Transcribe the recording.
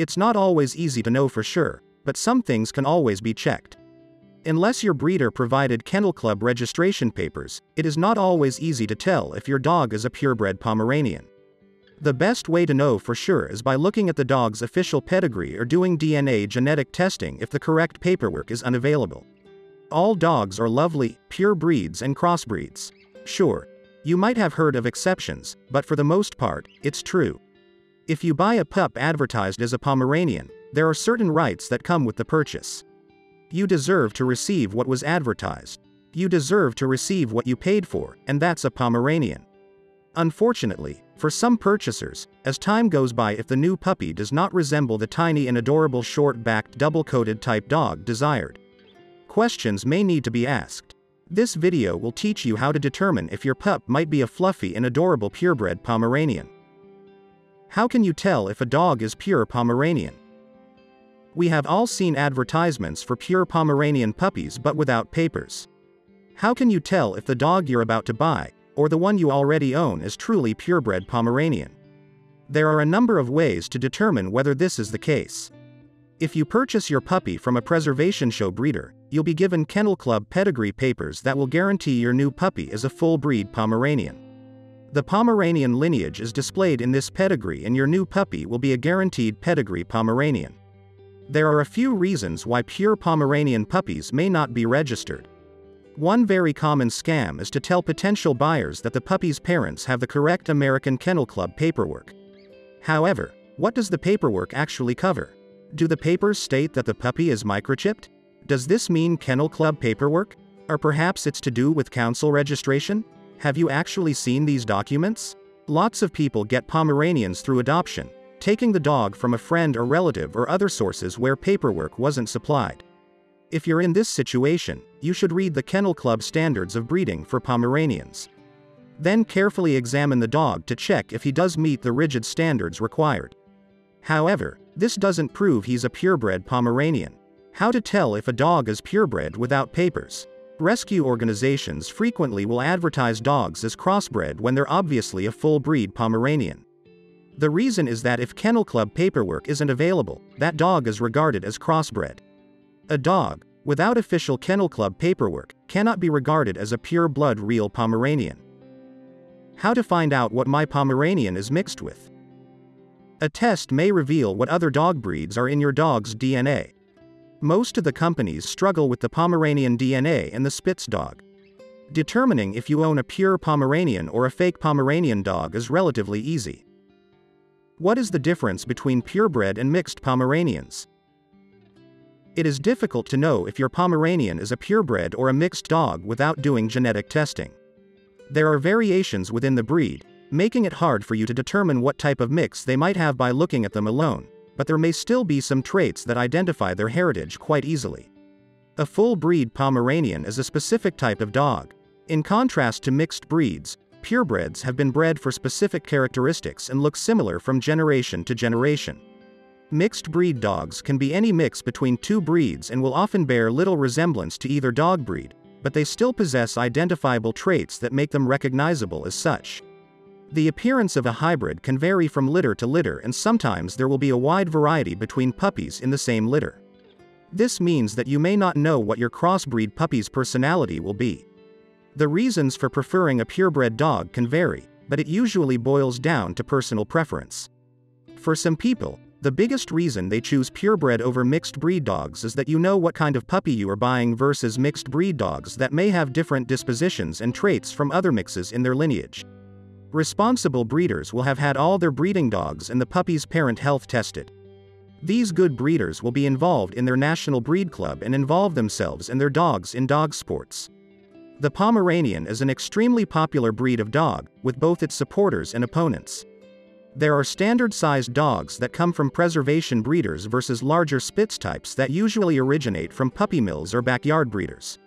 It's not always easy to know for sure, but some things can always be checked. Unless your breeder provided Kennel Club registration papers, it is not always easy to tell if your dog is a purebred Pomeranian. The best way to know for sure is by looking at the dog's official pedigree or doing DNA genetic testing if the correct paperwork is unavailable. All dogs are lovely, pure breeds and crossbreeds. Sure, you might have heard of exceptions, but for the most part, it's true. If you buy a pup advertised as a Pomeranian, there are certain rights that come with the purchase. You deserve to receive what was advertised. You deserve to receive what you paid for, and that's a Pomeranian. Unfortunately, for some purchasers, as time goes by, if the new puppy does not resemble the tiny and adorable short-backed double-coated type dog desired, questions may need to be asked. This video will teach you how to determine if your pup might be a fluffy and adorable purebred Pomeranian. How can you tell if a dog is pure Pomeranian? We have all seen advertisements for pure Pomeranian puppies but without papers. How can you tell if the dog you're about to buy, or the one you already own, is truly purebred Pomeranian? There are a number of ways to determine whether this is the case. If you purchase your puppy from a preservation show breeder, you'll be given Kennel Club pedigree papers that will guarantee your new puppy is a full-breed Pomeranian. The Pomeranian lineage is displayed in this pedigree and your new puppy will be a guaranteed pedigree Pomeranian. There are a few reasons why pure Pomeranian puppies may not be registered. One very common scam is to tell potential buyers that the puppy's parents have the correct American Kennel Club paperwork. However, what does the paperwork actually cover? Do the papers state that the puppy is microchipped? Does this mean Kennel Club paperwork? Or perhaps it's to do with council registration? Have you actually seen these documents? Lots of people get Pomeranians through adoption, taking the dog from a friend or relative or other sources where paperwork wasn't supplied. If you're in this situation, you should read the Kennel Club standards of breeding for Pomeranians. Then carefully examine the dog to check if he does meet the rigid standards required. However, this doesn't prove he's a purebred Pomeranian. How to tell if a dog is purebred without papers? Rescue organizations frequently will advertise dogs as crossbred when they're obviously a full-breed Pomeranian. The reason is that if Kennel Club paperwork isn't available, that dog is regarded as crossbred. A dog without official Kennel Club paperwork cannot be regarded as a pure-blood real Pomeranian. How to find out what my Pomeranian is mixed with? A test may reveal what other dog breeds are in your dog's DNA. Most of the companies struggle with the Pomeranian DNA and the Spitz dog. Determining if you own a pure Pomeranian or a fake Pomeranian dog is relatively easy. What is the difference between purebred and mixed Pomeranians? It is difficult to know if your Pomeranian is a purebred or a mixed dog without doing genetic testing. There are variations within the breed, making it hard for you to determine what type of mix they might have by looking at them alone, but there may still be some traits that identify their heritage quite easily. A full-breed Pomeranian is a specific type of dog. In contrast to mixed breeds, purebreds have been bred for specific characteristics and look similar from generation to generation. Mixed breed dogs can be any mix between two breeds and will often bear little resemblance to either dog breed, but they still possess identifiable traits that make them recognizable as such. The appearance of a hybrid can vary from litter to litter, and sometimes there will be a wide variety between puppies in the same litter. This means that you may not know what your crossbreed puppy's personality will be. The reasons for preferring a purebred dog can vary, but it usually boils down to personal preference. For some people, the biggest reason they choose purebred over mixed breed dogs is that you know what kind of puppy you are buying versus mixed breed dogs that may have different dispositions and traits from other mixes in their lineage. Responsible breeders will have had all their breeding dogs and the puppy's parent health tested. These good breeders will be involved in their national breed club and involve themselves and their dogs in dog sports. The Pomeranian is an extremely popular breed of dog, with both its supporters and opponents. There are standard-sized dogs that come from preservation breeders versus larger Spitz types that usually originate from puppy mills or backyard breeders.